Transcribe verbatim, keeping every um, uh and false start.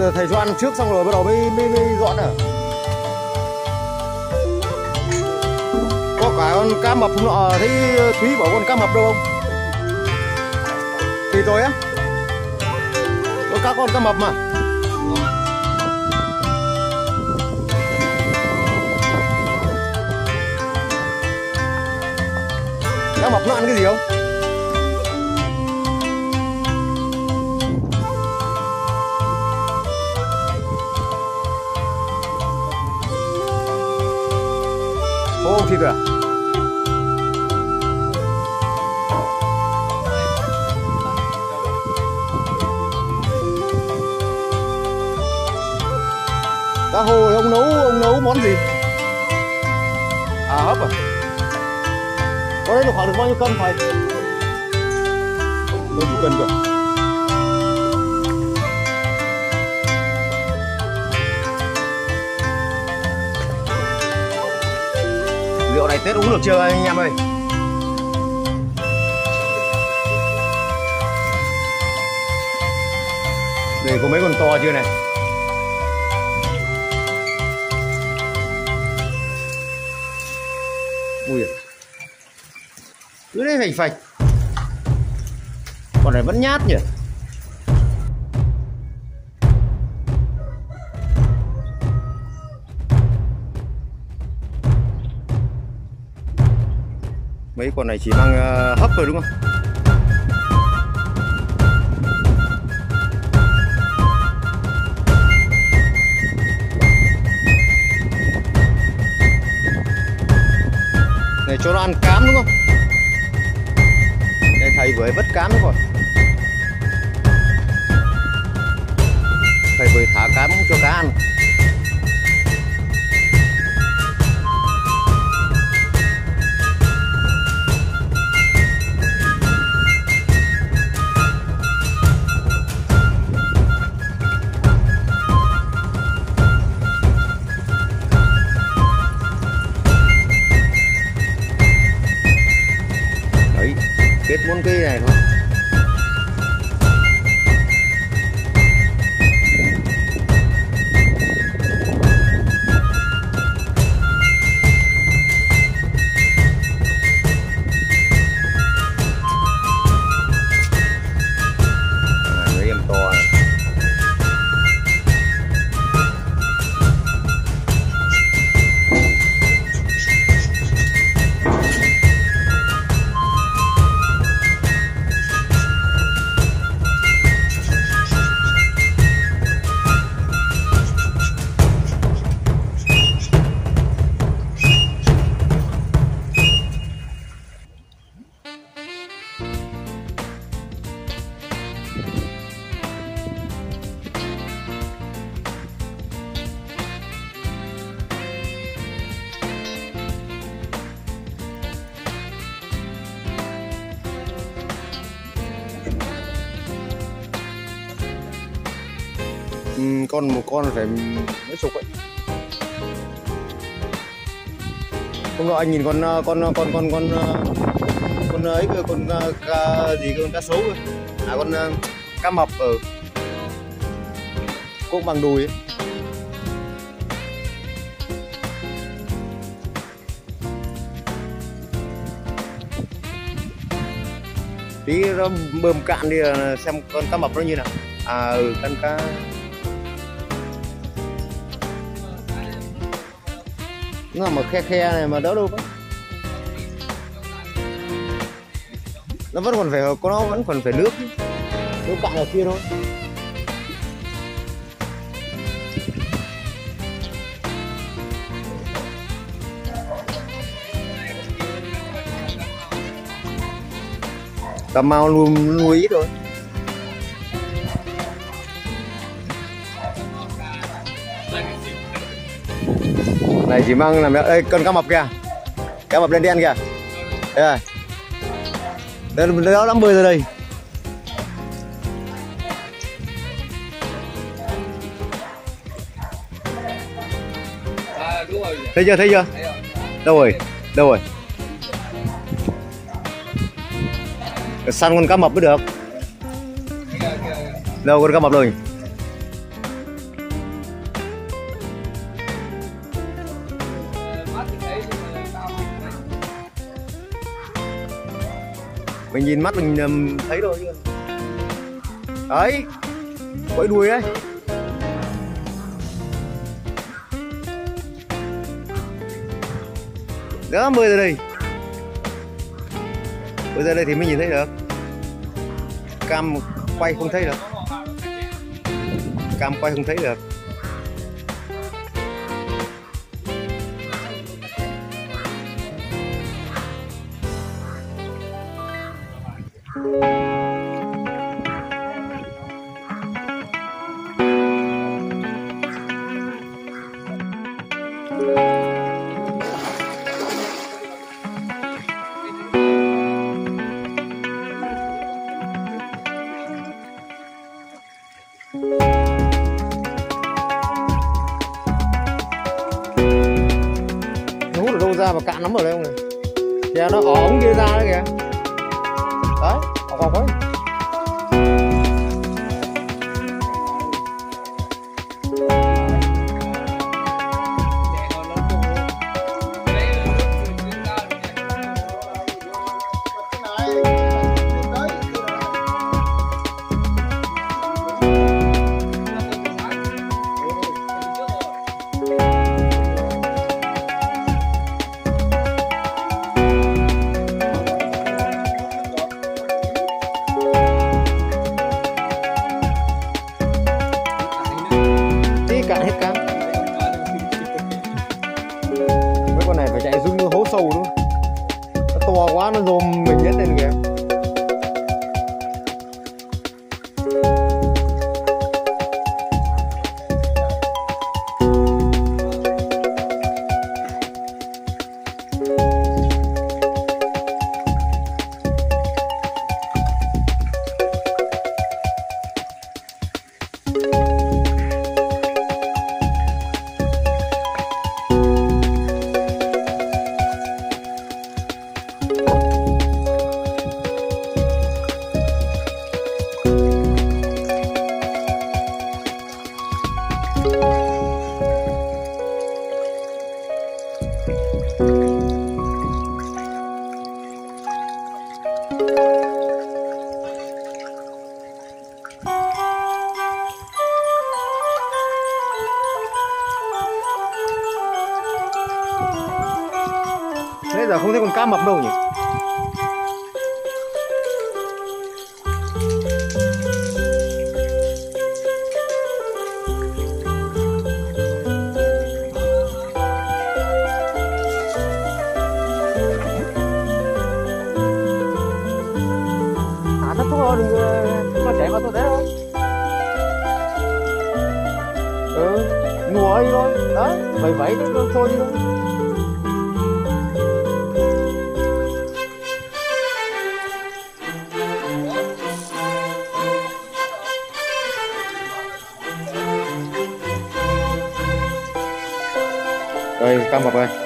giờ thầy cho ăn trước xong rồi bắt đầu mới mới, mới dọn à. Có cả con cá mập không nọ, thấy Thúy bảo con cá mập đâu không? Thì tôi á, có cá con cá mập mà. Cá mập nó ăn cái gì không? Ô thịt à? Cá hồi ông nấu ông nấu món gì? À hấp à? Có đấy được khoảng được bao nhiêu cân thầy? Bao nhiêu cân cơ? Rượu này Tết uống được chưa anh em ơi? Đây có mấy con to chưa này? Ui, cứ đấy phành phạch. Con này vẫn nhát nhỉ? Mấy con này chỉ mang uh, hấp rồi đúng không? Này cho nó ăn cám đúng không? Đây thầy vừa vất cám đúng không? Thầy vừa thả cám cho cá ăn. Kết món cây này thôi. Con một con phải mấy chục ấy. Hôm nọ anh nhìn con con con con con con ấy con, con, con cá gì con cá sấu cơ. À con cá mập ở cũng bằng đùi ấy. Tí nó bơm cạn đi xem con cá mập nó như nào. À ừ, con cá nó mà khe khe này mà đỡ đâu quá. Nó vẫn còn phải có nó vẫn còn phải nước nước cạn ở kia thôi. Cà Mau luôn nuôi ít rồi. Này chỉ mang làm đây con cá mập kìa, cá mập đen đen kìa, đây đây nó đang bơi ra đây. Thấy chưa thấy chưa? Đâu rồi đâu rồi? Săn con cá mập mới được. Đâu con cá mập rồi? Mình nhìn mắt mình um, thấy thôi. Đấy, quẫy đuôi đấy. Đó, bơi ra đây. Bơi ra đây thì mới nhìn thấy được. Cam quay không thấy được. Cam quay không thấy được. Và cạn nắm ở đây không này, kìa nó ỏ ống kia ra đấy kìa, đấy, ọc ọc ấy. Cạn hết cám. Mấy con này phải chạy rung hố sâu đúng không? Nó to quá, nó dồm mình hết lên kìa. Thế giờ không thấy con cá mập đâu nhỉ? À, nó thôi, đừng nó chạy vào tôi thế thôi. Ừ, ngủ đi thôi, đấy, vậy vậy nó thôi đi thôi. Đây, cam mập đây.